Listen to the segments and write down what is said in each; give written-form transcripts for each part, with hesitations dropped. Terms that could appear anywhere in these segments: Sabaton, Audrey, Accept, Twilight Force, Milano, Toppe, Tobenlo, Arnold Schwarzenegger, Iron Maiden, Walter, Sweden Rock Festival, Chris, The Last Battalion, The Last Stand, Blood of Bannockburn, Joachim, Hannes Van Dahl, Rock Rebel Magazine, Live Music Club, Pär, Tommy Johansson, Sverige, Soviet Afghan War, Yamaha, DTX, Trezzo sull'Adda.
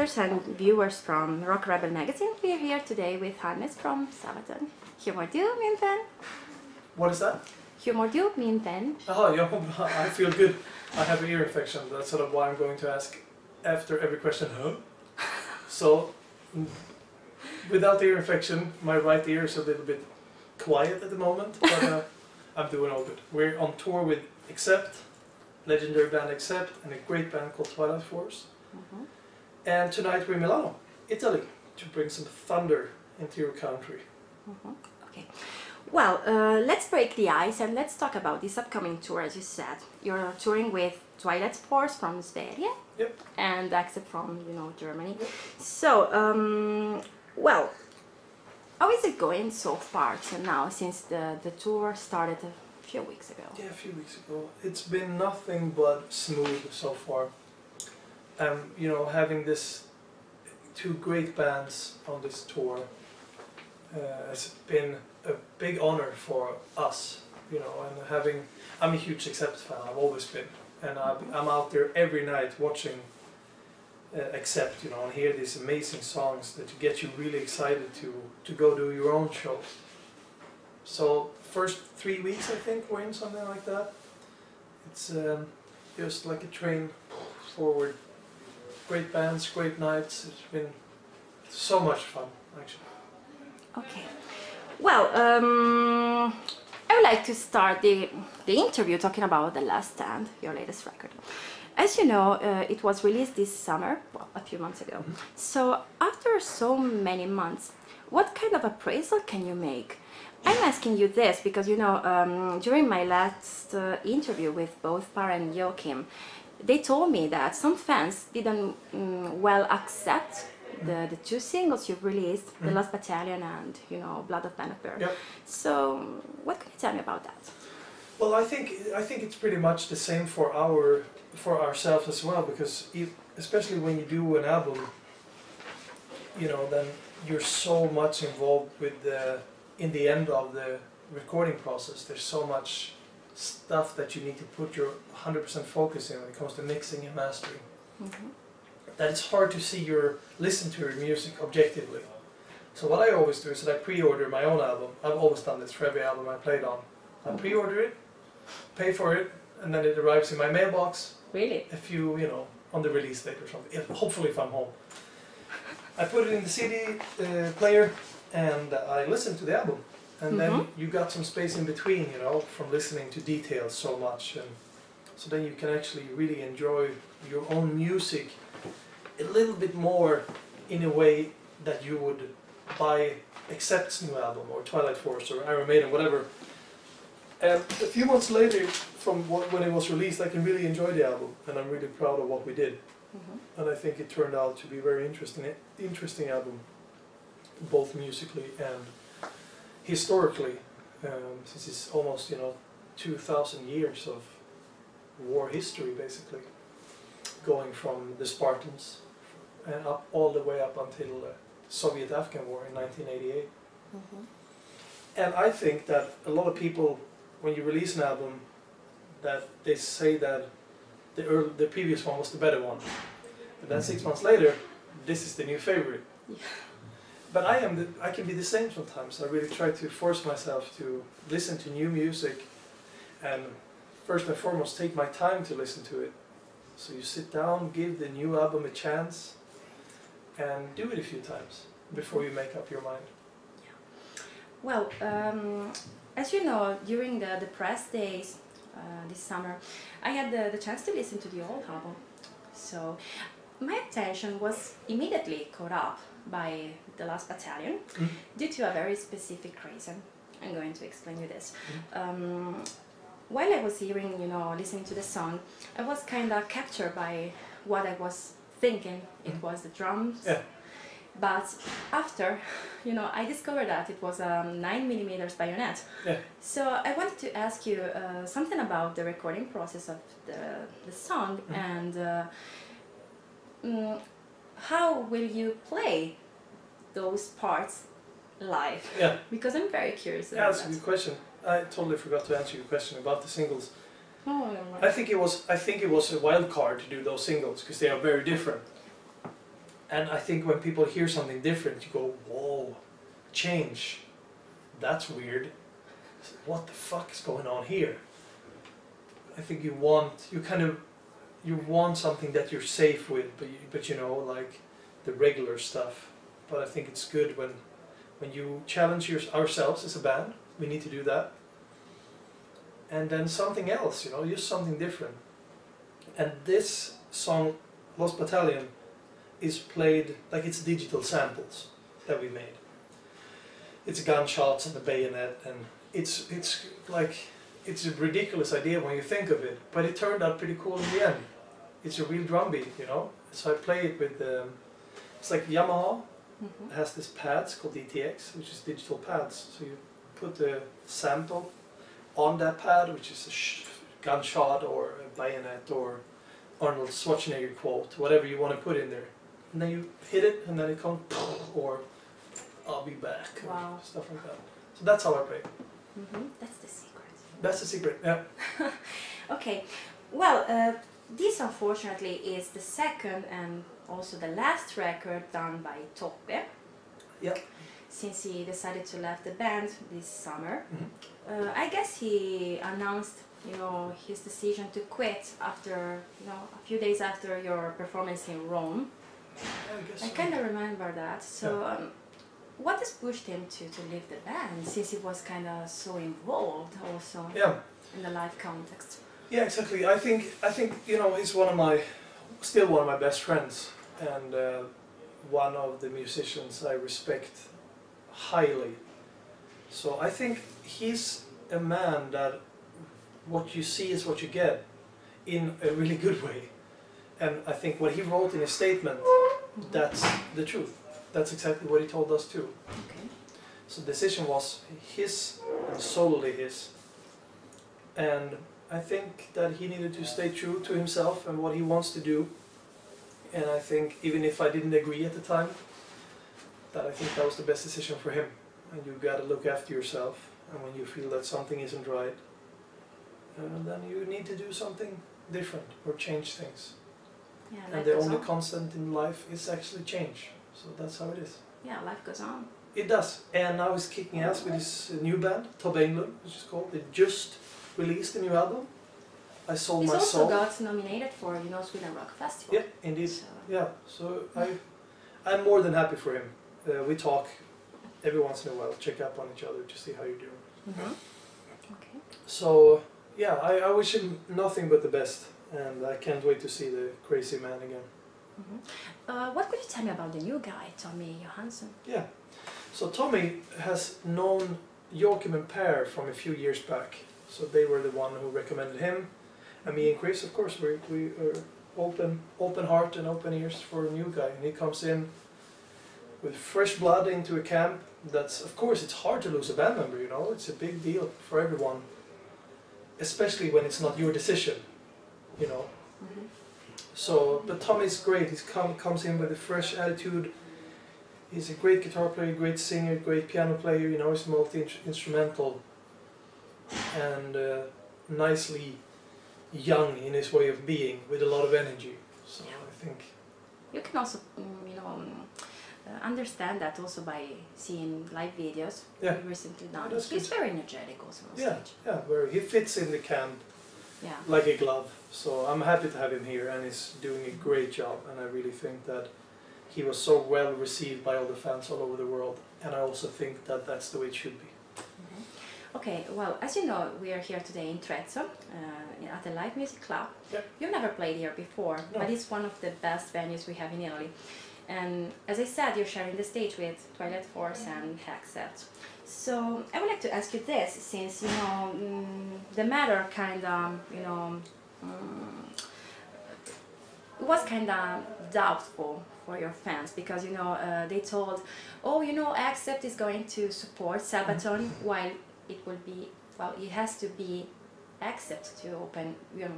readers and viewers from Rock Rebel Magazine, we are here today with Hannes from Sabaton. Humor du, min vän? What is that? Humor du, min vän? Oh, yeah, I feel good. I have an ear infection. That's sort of why I'm going to ask after every question, huh? So, without the ear infection, my right ear is a little bit quiet at the moment, but I'm doing all good. We're on tour with Accept, legendary band Accept, and a great band called Twilight Force. Mm-hmm. And tonight we're in Milano, Italy, to bring some thunder into your country. Mm-hmm. Okay. Well, let's break the ice and let's talk about this upcoming tour, as you said. You're touring with Twilight Force from Sverige, yep, and Accept from, you know, Germany. Yep. So, well, how is it going so far now, since the tour started a few weeks ago? Yeah, a few weeks ago. It's been nothing but smooth so far. You know, having this two great bands on this tour has been a big honor for us, you know, and having, I'm a huge Accept fan, I've always been, and I'm out there every night watching Accept, you know, and hear these amazing songs that get you really excited to go do your own show. So, first 3 weeks, I think, we're in something like that. It's just like a train forward. Great bands, great nights. It's been so much fun, actually. Okay. Well, I would like to start the interview talking about The Last Stand, your latest record. As you know, it was released this summer, well, a few months ago. Mm-hmm. So, after so many months, what kind of appraisal can you make? I'm asking you this because, you know, during my last interview with both Pär and Joachim, they told me that some fans didn't well accept the two singles you've released, The Last Battalion and, you know, Blood of Bannockburn. Yep. So, what can you tell me about that? Well, I think it's pretty much the same for ourselves as well, because especially when you do an album, you know, then you're so much involved with in the end of the recording process. There's so much stuff that you need to put your 100% focus in when it comes to mixing and mastering. Mm-hmm. That it's hard to see listen to your music objectively. So what I always do is that I pre-order my own album. I've always done this for every album I played on. I pre-order it, pay for it, and then it arrives in my mailbox. Really? A few, you know, on the release date or something. If, hopefully if I'm home. I put it in the CD player and I listen to the album. And then you got some space in between, you know, from listening to details so much, and so then you can actually really enjoy your own music a little bit more in a way that you would buy Accept's new album or Twilight Force or Iron Maiden, whatever. And a few months later, from when it was released, I can really enjoy the album, and I'm really proud of what we did. Mm-hmm. And I think it turned out to be a very interesting album, both musically and historically, since it's almost, you know, 2,000 years of war history, basically, going from the Spartans and up all the way up until Soviet Afghan War in 1988. Mm-hmm. And I think that a lot of people, when you release an album, that they say that the previous one was the better one, but then 6 months later, this is the new favorite. Yeah. But I can be the same sometimes. I really try to force myself to listen to new music and first and foremost take my time to listen to it. So you sit down, give the new album a chance and do it a few times before you make up your mind. Yeah. Well, as you know, during the press days this summer, I had the chance to listen to the old album. So my attention was immediately caught up by The Last Battalion, due to a very specific reason. I'm going to explain you this. While I was hearing, you know, listening to the song, I was kind of captured by what I was thinking. It was the drums. Yeah. But after, you know, I discovered that it was a 9mm bayonet. Yeah. So I wanted to ask you something about the recording process of the song and how will you play those parts live? Yeah. Because I'm very curious about that. Yeah, that's a good question. I totally forgot to answer your question about the singles. Oh, I think it was a wild card to do those singles because they are very different. And I think when people hear something different, you go, whoa, change. That's weird. What the fuck is going on here? I think you want, you want something that you're safe with, but you know, like the regular stuff. But I think it's good when you challenge ourselves as a band. We need to do that. And then something else, you know, just something different. And this song, Last Battalion, is played like it's digital samples that we made. It's gunshots and a bayonet, and it's like, it's a ridiculous idea when you think of it, but it turned out pretty cool in the end. It's a real drum beat, you know? So I play it with, it's like Yamaha has this pads called DTX, which is digital pads. So you put the sample on that pad, which is a gunshot or a bayonet or Arnold Schwarzenegger quote, whatever you want to put in there. And then you hit it, and then it comes, or I'll be back, wow, or stuff like that. So that's how I play. That's the secret. That's the secret, yeah. Okay, well, this unfortunately is the second and also the last record done by Toppe. Yeah. Since he decided to leave the band this summer. I guess he announced, you know, his decision to quit after, you know, a few days after your performance in Rome. I kind of remember that. So, yeah. What has pushed him to leave the band, since he was kind of so involved also in the live context? Yeah, exactly. I think you know, he's still one of my best friends, and one of the musicians I respect highly. So I think he's a man that what you see is what you get, in a really good way. And I think what he wrote in his statement, that's the truth. That's exactly what he told us too. Okay. So the decision was his, and solely his. And I think that he needed to stay true to himself and what he wants to do. And I think, even if I didn't agree at the time, that I think that was the best decision for him. And you've got to look after yourself. And when you feel that something isn't right, then you need to do something different or change things. Yeah, and the only constant in life is actually change. So that's how it is. Yeah, life goes on. It does. And now he's kicking ass with his new band, Tobenlo, which is called. They just released a new album. I Sold My Soul. He's also got nominated for, you know, Sweden Rock Festival. Yeah, indeed. So. Yeah, so I'm more than happy for him. We talk every once in a while, check up on each other to see how you're doing. Okay. So, yeah, I wish him nothing but the best. And I can't wait to see the crazy man again. What could you tell me about the new guy, Tommy Johansson? Yeah, so Tommy has known Joachim and Pär from a few years back. So they were the one who recommended him. And me and Chris, of course, we are open heart and open ears for a new guy. And he comes in with fresh blood into a camp. That's, of course, it's hard to lose a band member, you know. It's a big deal for everyone, especially when it's not your decision, you know. So, but Tommy's great. He comes in with a fresh attitude. He's a great guitar player, great singer, great piano player, you know, he's multi-instrumental. And nicely young in his way of being, with a lot of energy. So I think... You can also, you know, understand that also by seeing live videos we recently done. He's very energetic also on stage. Yeah, where he fits in the camp. Yeah. Like a glove. So I'm happy to have him here, and he's doing a great job, and I really think that he was so well received by all the fans all over the world, and I also think that that's the way it should be. Okay, well, as you know, we are here today in Trezzo, at the Live Music Club. You've never played here before, but it's one of the best venues we have in Italy. And as I said, you're sharing the stage with Twilight Force and Accept. So I would like to ask you this, since, you know, the matter kind of, you know, it was kind of doubtful for your fans, because, you know, they told, oh, you know, Accept is going to support Sabaton, while it will be, well, it has to be Accept to open, you know,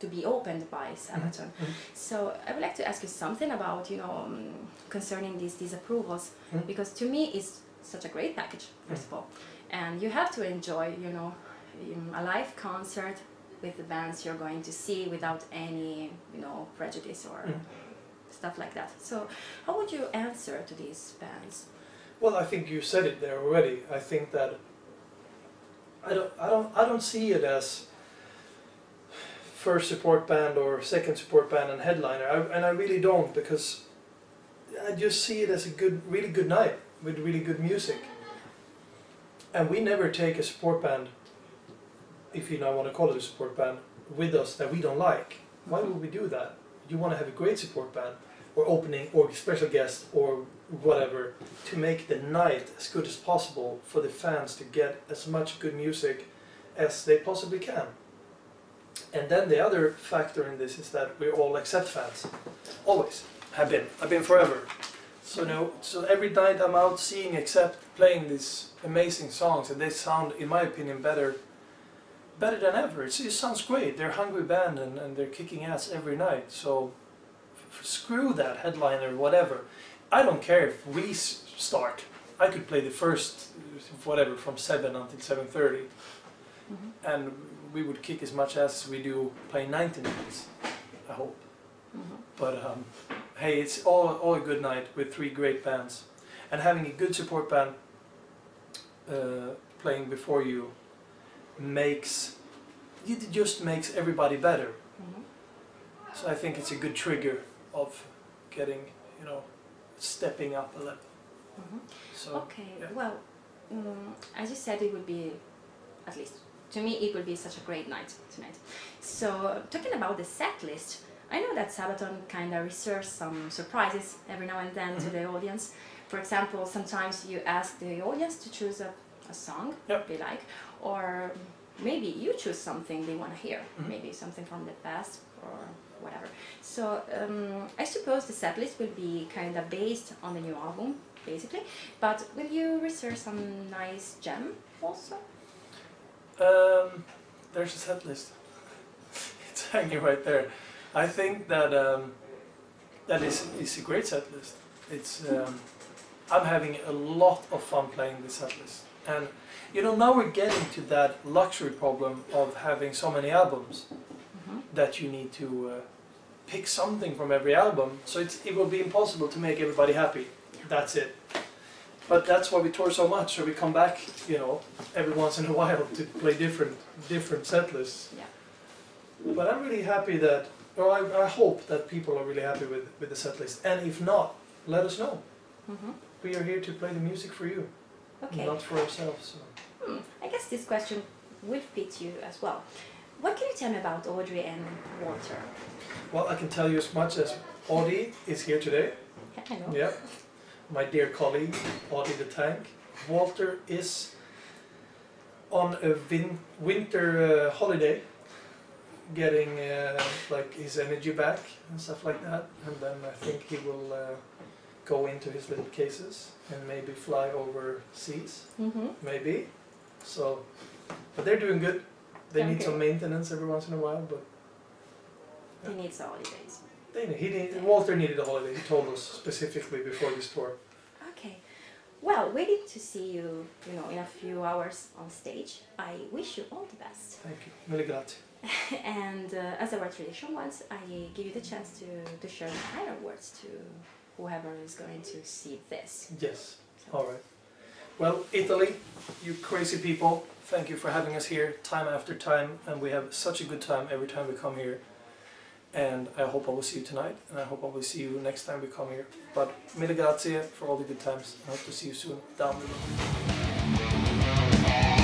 to be opened by Sabaton. So I would like to ask you something about, you know, concerning these disapprovals, because to me it's such a great package, first of all, and you have to enjoy, you know, a live concert with the bands you're going to see without any, you know, prejudice or stuff like that. So how would you answer to these bands? Well, I think you said it there already. I think that I don't see it as first support band or second support band and headliner, and I really don't, because I just see it as a good, really good night with really good music. And we never take a support band, if you now want to call it a support band, with us that we don't like. Why would we do that? You want to have a great support band, or opening, or special guest, or whatever, to make the night as good as possible for the fans to get as much good music as they possibly can. And then the other factor in this is that we're all Accept fans. Always. Have been. I've been forever. So no, so every night I'm out seeing Accept playing these amazing songs, and they sound, in my opinion, better than ever. It sounds great. They're a hungry band, and they're kicking ass every night. So screw that headliner, whatever. I don't care if we start. I could play the first, whatever, from 7 until 7:30. Mm-hmm. And we would kick as much ass as we do playing 90 minutes, I hope. Mm-hmm. But hey, it's all a good night with three great bands. And having a good support band playing before you just makes everybody better. Mm-hmm. So I think it's a good trigger of getting, you know, stepping up a level. Mm-hmm. So, okay, yeah. Well, as you said, it would be, at least to me, it will be such a great night tonight. So, talking about the set list, I know that Sabaton kind of reserves some surprises every now and then to the audience. For example, sometimes you ask the audience to choose a song they like, or maybe you choose something they want to hear, maybe something from the past or whatever. So, I suppose the set list will be kind of based on the new album, basically, but will you reserve some nice gem also? There's a set list. It's hanging right there. I think that that is a great set list. It's I'm having a lot of fun playing this set list, and you know, now we're getting to that luxury problem of having so many albums that you need to pick something from every album. So it will be impossible to make everybody happy. Yeah. That's it. But that's why we tour so much, so we come back, you know, every once in a while to play different set lists. Yeah. But I'm really happy that, or I hope that people are really happy with the set list. And if not, let us know. Mm-hmm. We are here to play the music for you, not for ourselves. So. I guess this question will fit you as well. What can you tell me about Audrey and Walter? Well, I can tell you as much as Audrey is here today. I know. Yeah. My dear colleague, Audrey the Tank. Walter is on a winter holiday, getting like his energy back and stuff like that. And then I think he will go into his little cases and maybe fly overseas, maybe. So, but they're doing good. They need some maintenance every once in a while, but yeah. He needs the holidays. Walter needed a holiday, he told us specifically before this tour. Okay. Well, waiting to see you, you know, in a few hours on stage. I wish you all the best. Thank you. Mille grazie. And as our tradition was, I give you the chance to share the final words to whoever is going to see this. Yes. So. All right. Well, Italy, you crazy people, thank you for having us here time after time, and we have such a good time every time we come here. And I hope I will see you tonight, and I hope I will see you next time we come here. But mille grazie for all the good times, and I hope to see you soon down the road.